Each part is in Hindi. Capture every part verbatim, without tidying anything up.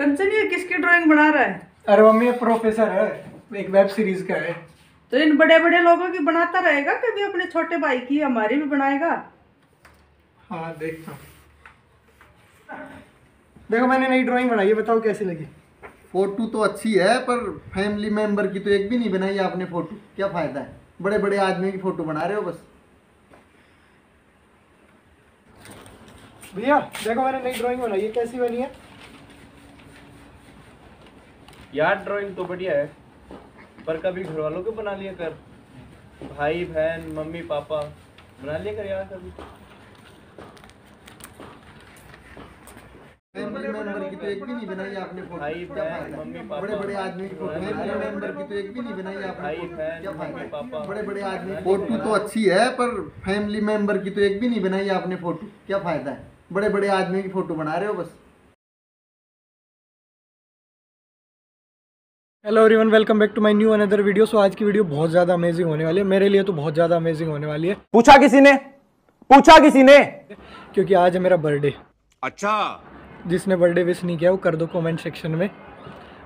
कंचन ये किसकी ड्राइंग बना रहा है? अरे मम्मी ये प्रोफेसर है, एक वेब सीरीज का है। तो इन बड़े बड़े लोगों की बनाता रहेगा, कभी अपने छोटे भाई की हमारी भी बनाएगा। हाँ देखता हूँ। देखो मैंने नई ड्राइंग बनाई है, बताओ कैसी लगी? फोटो तो अच्छी है पर फैमिली मेंबर की तो एक भी नहीं बनाई आपने फोटो। क्या फायदा है, बड़े बड़े आदमी की फोटो बना रहे हो बस। भैया देखो मैंने नई ड्राइंग बनाई है, कैसी बनी है? यार ड्राइंग तो बढ़िया है पर कभी घर वालों को बना लिया कर, भाई बहन मम्मी पापा बना लिया कर यार कभी। फैमिली मेंबर की तो एक भी नहीं बनाई आपने फोटो। भाई बहन मम्मी पापा बड़े बड़े आदमी की फोटो। फैमिली मेंबर की तो एक भी नहीं बनाई आपने। भाई बहन मम्मी पापा बड़े बड़े आदमी। फोटो तो अच्छी है पर फैमिली मेंबर की तो एक भी नहीं बनाई आपने फोटो। क्या फायदा है, बड़े बड़े आदमी की फोटो बना रहे हो बस। Hello everyone, welcome back to my new another video. So आज की वीडियो बहुत ज़्यादा अमेजिंग होने वाली है, मेरे लिए तो बहुत ज़्यादा अमेजिंग होने वाली है। पूछा किसी ने पूछा किसी ने क्योंकि आज है मेरा बर्थडे। अच्छा, जिसने बर्थडे विश नहीं किया वो कर दो कमेंट सेक्शन में,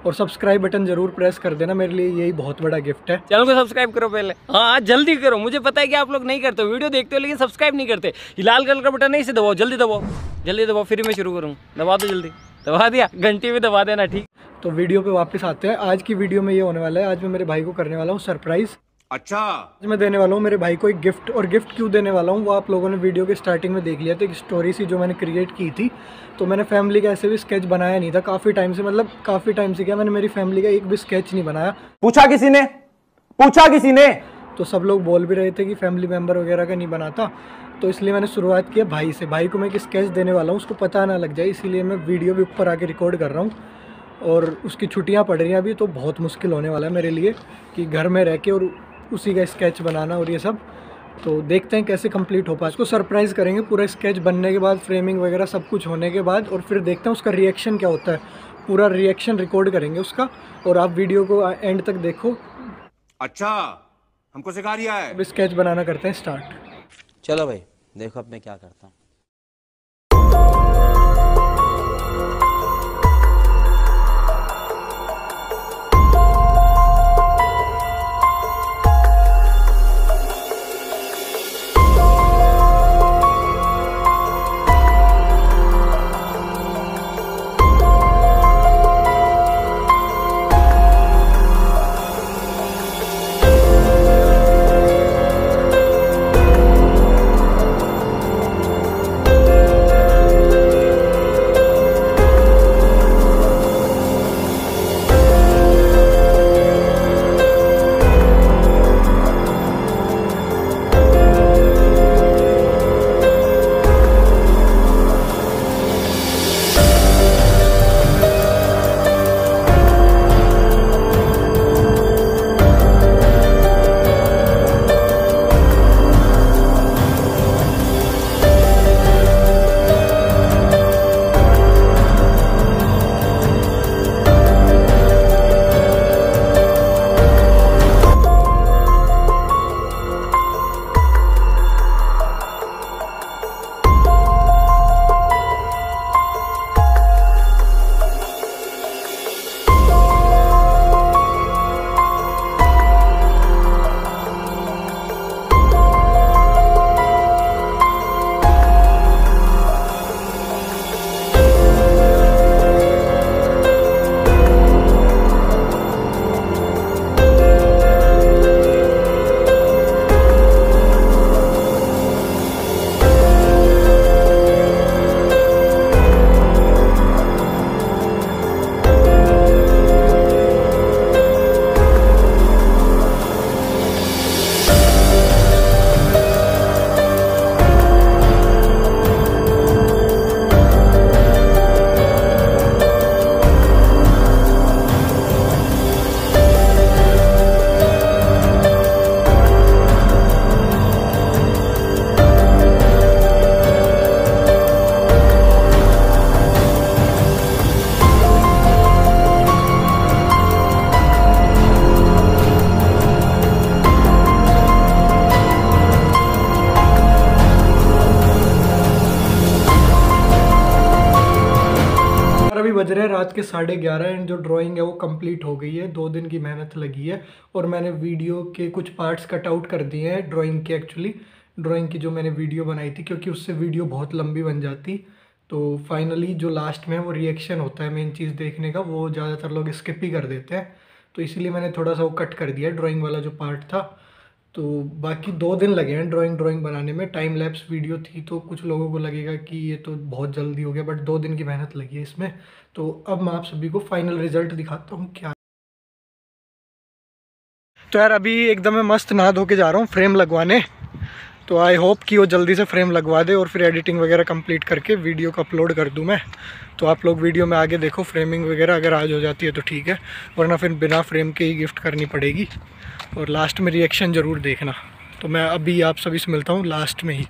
और सब्सक्राइब बटन जरूर प्रेस कर देना, मेरे लिए यही बहुत बड़ा गिफ्ट है। चैनल को सब्सक्राइब करो पहले, हाँ जल्दी करो। मुझे पता है कि आप लोग नहीं करते हो, वीडियो देखते हो लेकिन सब्सक्राइब नहीं करते। लाल कलर का बटन नहीं, इसे दबाओ, जल्दी दबाओ जल्दी दबाओ, फिर मैं शुरू करूँ। दबा दो, जल्दी दबा दिया, घंटी भी दबा देना। ठीक, तो वीडियो पे वापस आते हैं। आज की वीडियो में ये होने वाला है, आज मैं मेरे भाई को करने वाला हूँ सरप्राइज। अच्छा, आज मैं देने वाला हूँ मेरे भाई को एक गिफ्ट, और गिफ्ट क्यों देने वाला हूँ वो आप लोगों ने वीडियो के स्टार्टिंग में देख लिया था। एक स्टोरी सी जो मैंने क्रिएट की थी, तो मैंने फैमिली का ऐसे भी स्केच बनाया नहीं था काफ़ी टाइम से, मतलब काफ़ी टाइम से क्या मैंने मेरी फैमिली का एक भी स्केच नहीं बनाया। पूछा किसी ने पूछा किसी ने तो सब लोग बोल भी रहे थे कि फैमिली मेम्बर वगैरह का नहीं बनाता, तो इसलिए मैंने शुरुआत किया भाई से। भाई को मैं एक स्केच देने वाला हूँ, उसको पता ना लग जाए, इसीलिए मैं वीडियो भी ऊपर आके रिकॉर्ड कर रहा हूँ। और उसकी छुट्टियाँ पड़ रही हैं अभी, तो बहुत मुश्किल होने वाला है मेरे लिए कि घर में रह के और उसी का स्केच बनाना और ये सब। तो देखते हैं कैसे कंप्लीट हो पाए, उसको सरप्राइज़ करेंगे। पूरा स्केच बनने के बाद, फ्रेमिंग वगैरह सब कुछ होने के बाद, और फिर देखते हैं उसका रिएक्शन क्या होता है। पूरा रिएक्शन रिकॉर्ड करेंगे उसका, और आप वीडियो को एंड तक देखो। अच्छा, हमको सिखा दिया है। अब स्केच बनाना करते हैं स्टार्ट। चलो भाई देखो अब मैं क्या करता हूँ। अभी बज रहे हैं रात के साढ़े ग्यारह एंड जो ड्राइंग है वो कंप्लीट हो गई है। दो दिन की मेहनत लगी है और मैंने वीडियो के कुछ पार्ट्स कट आउट कर दिए हैं ड्राइंग के। एक्चुअली ड्राइंग की जो मैंने वीडियो बनाई थी क्योंकि उससे वीडियो बहुत लंबी बन जाती, तो फाइनली जो लास्ट में वो रिएक्शन होता है मेन चीज़ देखने का, वो ज़्यादातर लोग स्किप ही कर देते हैं, तो इसीलिए मैंने थोड़ा सा वो कट कर दिया ड्राइंग वाला जो पार्ट था। तो बाकी दो दिन लगे हैं ड्राइंग ड्राइंग बनाने में। टाइम लैप्स वीडियो थी तो कुछ लोगों को लगेगा कि ये तो बहुत जल्दी हो गया, बट दो दिन की मेहनत लगी है इसमें। तो अब मैं आप सभी को फाइनल रिजल्ट दिखाता हूँ क्या। तो यार अभी एकदम मैं मस्त नहा धो के जा रहा हूँ फ्रेम लगवाने, तो आई होप कि वो जल्दी से फ्रेम लगवा दे और फिर एडिटिंग वगैरह कंप्लीट करके वीडियो को अपलोड कर दूं मैं। तो आप लोग वीडियो में आगे देखो, फ्रेमिंग वगैरह अगर आज हो जाती है तो ठीक है, वरना फिर बिना फ्रेम के ही गिफ्ट करनी पड़ेगी। और लास्ट में रिएक्शन ज़रूर देखना। तो मैं अभी आप सभी से मिलता हूँ लास्ट में ही।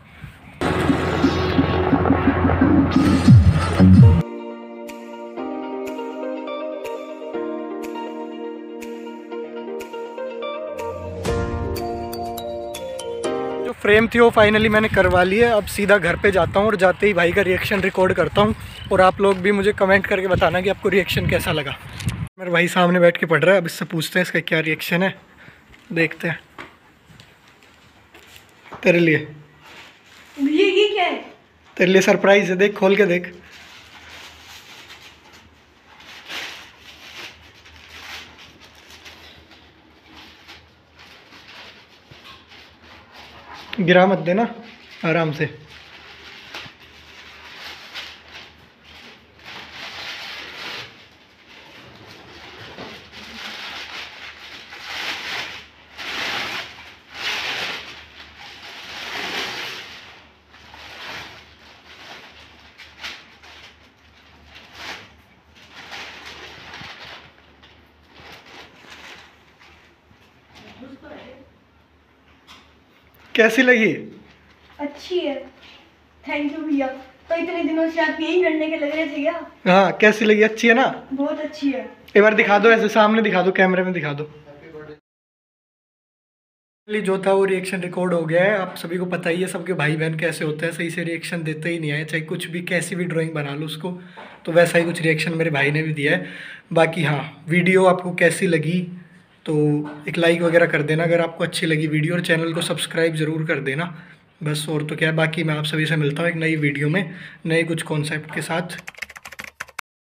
फ्रेम थी वो फाइनली मैंने करवा ली है। अब सीधा घर पे जाता हूँ और जाते ही भाई का रिएक्शन रिकॉर्ड करता हूँ, और आप लोग भी मुझे कमेंट करके बताना कि आपको रिएक्शन कैसा लगा। मेरे भाई सामने बैठ के पढ़ रहा है, अब इससे पूछते हैं इसका क्या रिएक्शन है, देखते हैं। तेरे लिए ये क्या है? तेरे लिए सरप्राइज है, देख खोल के देख। गिरा मत देना, आराम से। कैसी लगी? अच्छी है, थैंक यू भैया। तो इतने दिनों से आप यही करने के लग रहे थे क्या? हाँ, कैसी लगी? अच्छी है ना? बहुत अच्छी है। एक बार दिखा दो, ऐसे सामने दिखा दो, कैमरे में दिखा दो। जो था वो रिएक्शन रिकॉर्ड हो गया है। आप सभी को पता ही है, सबके भाई बहन कैसे होते हैं, सही से रिएक्शन देते ही नहीं आए, चाहे कुछ भी कैसी भी ड्राइंग बना लो उसको। तो वैसा ही कुछ रिएक्शन मेरे भाई ने भी दिया है। बाकी हाँ, वीडियो आपको कैसी लगी तो एक लाइक वगैरह कर देना अगर आपको अच्छी लगी वीडियो, और चैनल को सब्सक्राइब ज़रूर कर देना बस। और तो क्या है, बाकी मैं आप सभी से मिलता हूँ एक नई वीडियो में नए कुछ कॉन्सेप्ट के साथ।